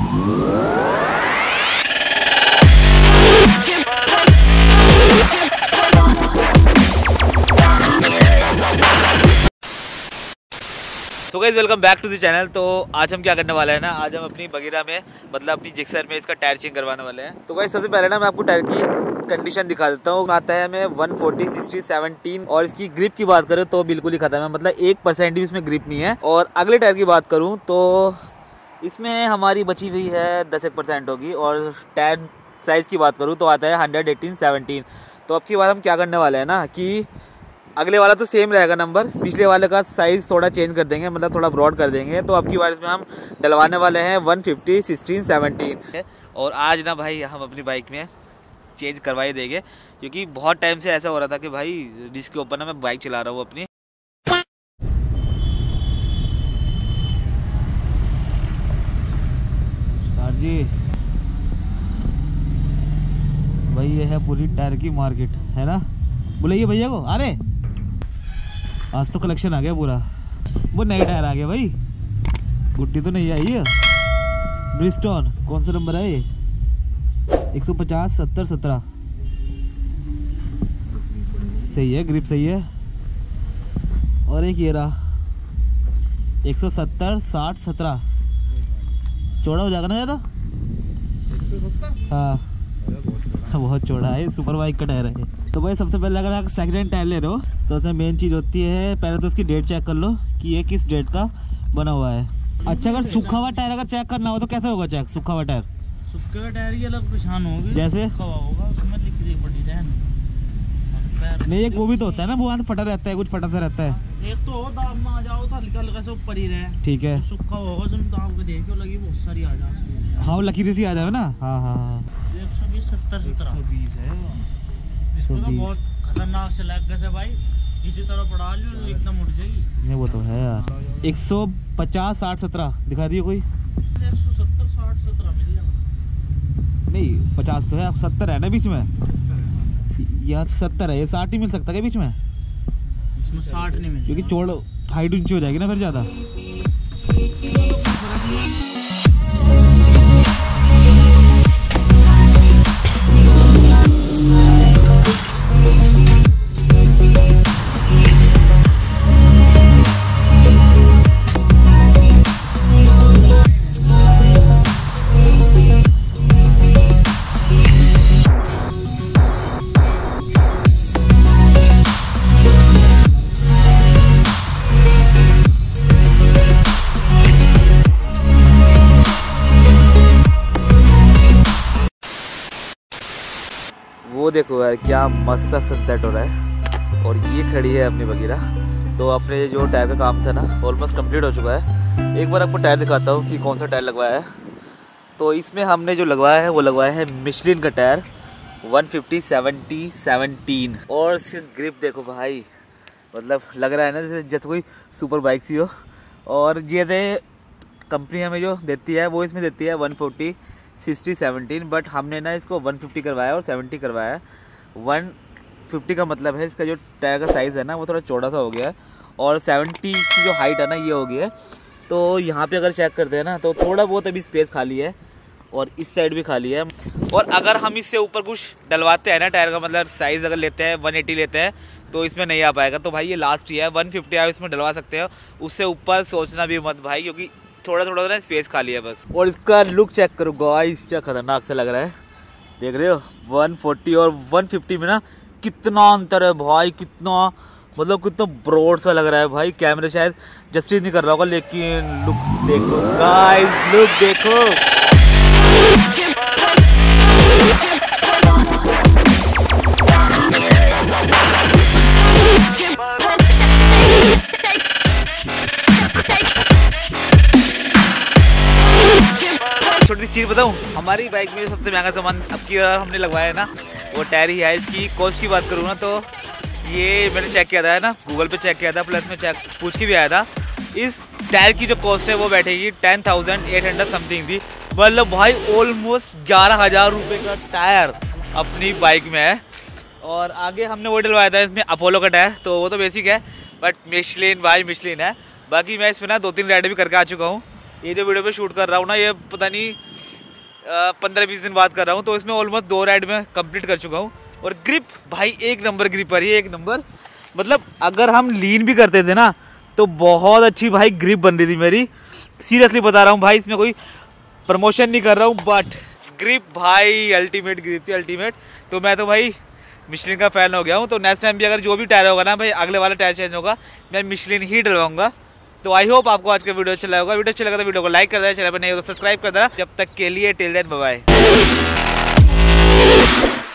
So guys welcome back to the channel. तो आज हम क्या करने वाले हैं ना, आज हम अपनी बगीरा में मतलब अपनी जिक्सर में इसका टायर चेंज करवाने वाले हैं। तो गाइस सबसे पहले ना मैं आपको टायर की कंडीशन दिखा देता हूँ। आता है हमें 140/60/17 और इसकी ग्रिप की बात करें तो बिल्कुल ही खत्म है, मतलब 1% भी इसमें ग्रिप नहीं है। और अगले टायर की बात करूँ तो इसमें हमारी बची हुई है 10% होगी। और टायर साइज़ की बात करूँ तो आता है 118/17। तो अब की बार हम क्या करने वाले हैं ना कि अगले वाला तो सेम रहेगा नंबर, पिछले वाले का साइज़ थोड़ा चेंज कर देंगे, मतलब थोड़ा ब्रॉड कर देंगे। तो अब की बार इसमें हम डलवाने वाले हैं 150/60/17। और आज ना भाई हम अपनी बाइक में चेंज करवा ही देंगे, क्योंकि बहुत टाइम से ऐसा हो रहा था कि भाई रिस्क के ऊपर ना मैं बाइक चला रहा हूँ अपनी। जी भाई ये है पूरी टायर की मार्केट है ना, बोले भैया को अरे आज तो कलेक्शन आ गया पूरा, वो नए टायर आ गया भाई, गुट्टी तो नहीं आई है। ब्रिस्टोन कौन सा नंबर है ये, 150/70/17 सही है, ग्रिप सही है। और एक ये रहा 170/60/17, चौड़ा हो जाएगा ना ज़्यादा। हाँ बहुत चौड़ा है, सुपर बाइक का टायर है। तो भाई सबसे पहले अगर आप सेकेंड हैंड टायर ले रहे हो तो उसमें मेन चीज़ होती है पहले तो उसकी डेट चेक कर लो कि ये किस डेट का बना हुआ है। अच्छा अगर सूखा हुआ टायर अगर चेक करना हो तो कैसे होगा चेक? सूखा हुआ टायर, सूखे हुआ टायर की अलग पहचान होगी, जैसे नहीं एक वो भी तो होता है ना, वो फटा रहता है, कुछ फटा सा रहता है। एक तो हो दाम में आ जाओ तो हल्का हल्का से ऊपर ही रहे, ठीक है। सूखा होगा तुम दाम को देखो लगी बहुत सारी आ जाए। हाँ लकीर से आ जाए ना। हाँ हाँ हाँ 120/70/17 है, इसमें तो बहुत खतरनाक से लग गए भाई, इसी तरह पड़ा लो एकदम उठ जाएगी। नहीं वो तो है यार। 150/60/17 दिखा दिए कोई, 170/60/17 मिल जाएगा। नहीं 50 तो है, 70 है ना बीच में, यहाँ 70 है, ये 60 ही मिल सकता है बीच में, इसमें 60 नहीं मिल, क्योंकि चौड़ हाइट ऊंची हो जाएगी ना फिर ज़्यादा। वो देखो यार क्या मस्त सा सनसेट हो रहा है। और ये खड़ी है अपनी बगीरा। तो अपने जो टायर का काम था ना ऑलमोस्ट कंप्लीट हो चुका है। एक बार आपको टायर दिखाता हूँ कि कौन सा टायर लगवाया है। तो इसमें हमने जो लगवाया है वो लगवाया है मिशलिन का टायर 150/70/17। और इसकी ग्रिप देखो भाई, मतलब लग रहा है ना जैसे कोई सुपर बाइक सी हो। और ये कंपनी हमें जो देती है वो इसमें देती है 140/60/17, बट हमने ना इसको 150 करवाया और 70 करवाया है। 150 का मतलब है इसका जो टायर का साइज़ है ना वो थोड़ा चौड़ा सा हो गया है, और 70 की जो हाइट है ना ये हो गई है। तो यहाँ पे अगर चेक करते हैं ना तो थोड़ा बहुत अभी स्पेस खाली है और इस साइड भी खाली है। और अगर हम इससे ऊपर कुछ डलवाते हैं ना टायर का, मतलब साइज़ अगर लेते हैं 180 लेते हैं तो इसमें नहीं आ पाएगा। तो भाई ये लास्ट ही है, 150 आप इसमें डलवा सकते हो, उससे ऊपर सोचना भी मत भाई, क्योंकि थोड़ा थोड़ा ना स्पेस खाली है बस। और इसका लुक चेक करो गाइस, क्या खतरनाक सा लग रहा है, देख रहे हो 140 और 150 में ना कितना अंतर है भाई, कितना मतलब कितना ब्रॉड सा लग रहा है भाई। कैमरे शायद जस्टिस नहीं कर रहा होगा, लेकिन लुक देखो गाइस, लुक देखो। छोटी सी चीज़ बताऊँ, हमारी बाइक में सबसे महंगा सामान अब की बार हमने लगवाया है ना वो टायर ही है। इसकी कॉस्ट की बात करूँ ना तो ये मैंने चेक किया था ना, गूगल पे चेक किया था, प्लस में चेक पूछ के भी आया था। इस टायर की जो कॉस्ट है वो बैठेगी 10,800 समथिंग थी, मतलब भाई ऑलमोस्ट 11,000 रुपये का टायर अपनी बाइक में है। और आगे हमने वो डलवाया था इसमें अपोलो का टायर, तो वो तो बेसिक है, बट मिशलिन भाई मिशलिन है। बाकी मैं इसमें ना 2-3 राइड भी करके आ चुका हूँ, ये जो वीडियो पे शूट कर रहा हूँ ना, ये पता नहीं 15-20 दिन बाद कर रहा हूँ, तो इसमें ऑलमोस्ट 2 राइड में कंप्लीट कर चुका हूँ। और ग्रिप भाई एक नंबर ग्रिप है, ये एक नंबर, मतलब अगर हम लीन भी करते थे ना तो बहुत अच्छी भाई ग्रिप बन रही थी मेरी, सीरियसली बता रहा हूँ भाई, इसमें कोई प्रमोशन नहीं कर रहा हूँ, बट ग्रिप भाई अल्टीमेट ग्रिप थी, अल्टीमेट। तो मैं तो भाई मिशलिन का फ़ैन हो गया हूँ, तो नेक्स्ट टाइम भी अगर जो भी टायर होगा ना भाई, अगले वाला टायर चेंज होगा, मैं मिशलिन ही डलवाऊंगा। तो आई होप आपको आज का वीडियो अच्छा लगा होगा, वीडियो अच्छा लगा तो वीडियो को लाइक कर देना, चैनल पर नहीं हो तो सब्सक्राइब कर देना। जब तक के लिए टिल देन बाय बाय।